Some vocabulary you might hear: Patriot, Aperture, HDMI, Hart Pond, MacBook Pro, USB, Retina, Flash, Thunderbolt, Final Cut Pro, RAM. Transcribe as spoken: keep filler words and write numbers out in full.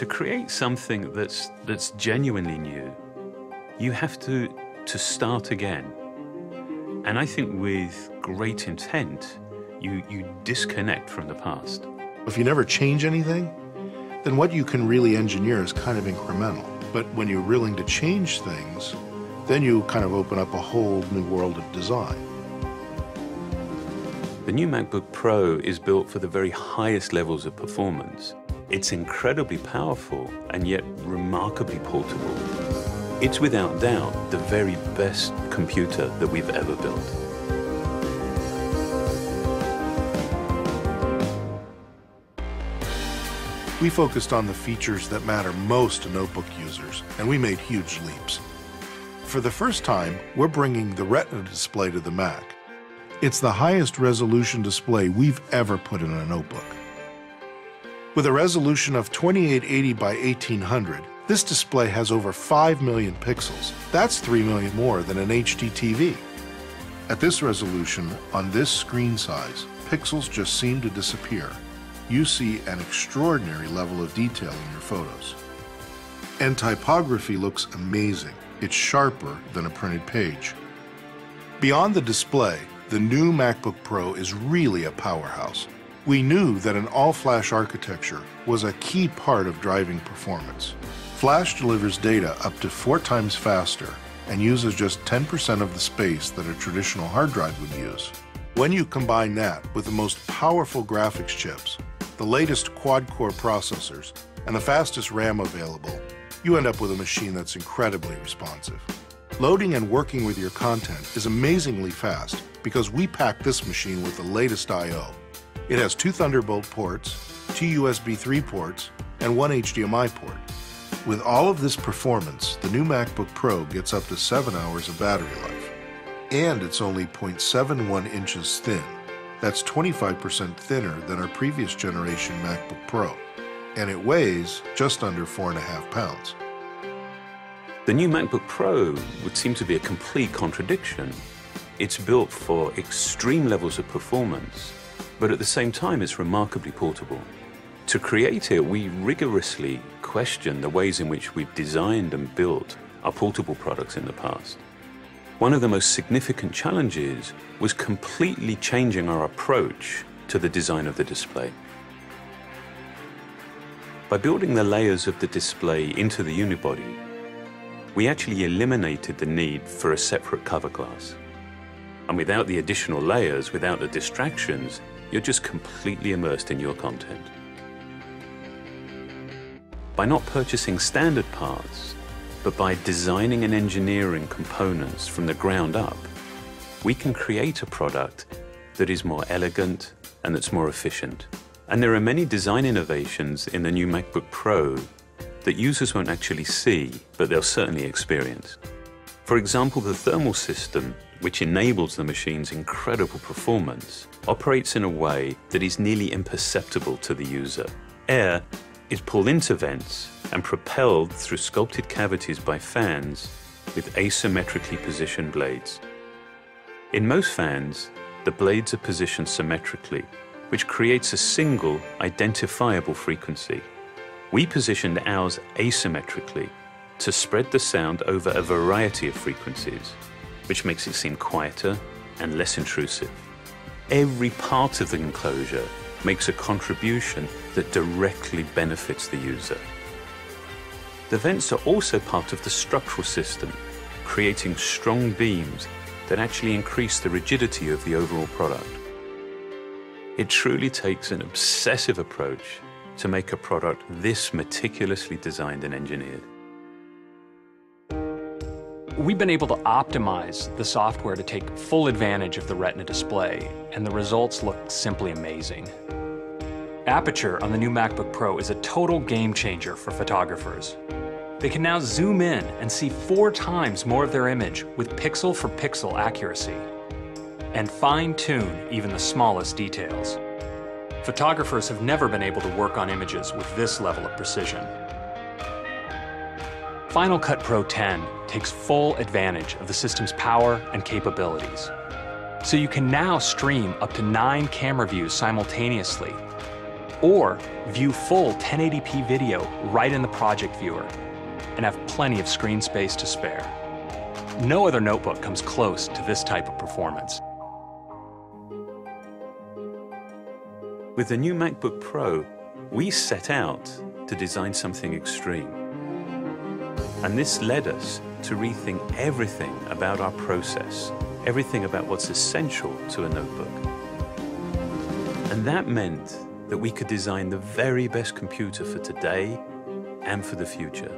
to create something that's that's genuinely new, you have to to start again. And I think with great intent, you you disconnect from the past. If you never change anything, then what you can really engineer is kind of incremental. But when you're willing to change things, then you kind of open up a whole new world of design. The new MacBook Pro is built for the very highest levels of performance. It's incredibly powerful and yet remarkably portable. It's without doubt the very best computer that we've ever built. We focused on the features that matter most to notebook users, and we made huge leaps. For the first time, we're bringing the Retina display to the Mac. It's the highest resolution display we've ever put in a notebook. With a resolution of twenty-eight eighty by eighteen hundred, this display has over five million pixels. That's three million more than an H D T V. At this resolution, on this screen size, pixels just seem to disappear. You see an extraordinary level of detail in your photos. And typography looks amazing. It's sharper than a printed page. Beyond the display, the new MacBook Pro is really a powerhouse. We knew that an all-flash architecture was a key part of driving performance. Flash delivers data up to four times faster and uses just ten percent of the space that a traditional hard drive would use. When you combine that with the most powerful graphics chips, the latest quad-core processors, and the fastest RAM available, you end up with a machine that's incredibly responsive. Loading and working with your content is amazingly fast because we pack this machine with the latest I O. It has two Thunderbolt ports, two U S B three ports, and one H D M I port. With all of this performance, the new MacBook Pro gets up to seven hours of battery life, and it's only zero point seven one inches thin. That's twenty-five percent thinner than our previous generation MacBook Pro, and it weighs just under four and a half pounds. The new MacBook Pro would seem to be a complete contradiction. It's built for extreme levels of performance, but at the same time, it's remarkably portable. To create it, we rigorously question the ways in which we've designed and built our portable products in the past. One of the most significant challenges was completely changing our approach to the design of the display. By building the layers of the display into the unibody, we actually eliminated the need for a separate cover glass. And without the additional layers, without the distractions, you're just completely immersed in your content. By not purchasing standard parts, but by designing and engineering components from the ground up, we can create a product that is more elegant and that's more efficient. And there are many design innovations in the new MacBook Pro that users won't actually see, but they'll certainly experience. For example, the thermal system, which enables the machine's incredible performance, operates in a way that is nearly imperceptible to the user. Air is pulled into vents and propelled through sculpted cavities by fans with asymmetrically positioned blades. In most fans, the blades are positioned symmetrically, which creates a single, identifiable frequency. We positioned ours asymmetrically to spread the sound over a variety of frequencies, which makes it seem quieter and less intrusive. Every part of the enclosure makes a contribution that directly benefits the user. The vents are also part of the structural system, creating strong beams that actually increase the rigidity of the overall product. It truly takes an obsessive approach to make a product this meticulously designed and engineered. We've been able to optimize the software to take full advantage of the Retina display, and the results look simply amazing. Aperture on the new MacBook Pro is a total game changer for photographers. They can now zoom in and see four times more of their image with pixel for pixel accuracy, and fine-tune even the smallest details. Photographers have never been able to work on images with this level of precision. Final Cut Pro ten takes full advantage of the system's power and capabilities. So you can now stream up to nine camera views simultaneously, or view full ten eighty p video right in the project viewer and have plenty of screen space to spare. No other notebook comes close to this type of performance. With the new MacBook Pro, we set out to design something extreme. And this led us to rethink everything about our process, everything about what's essential to a notebook. And that meant that we could design the very best computer for today and for the future.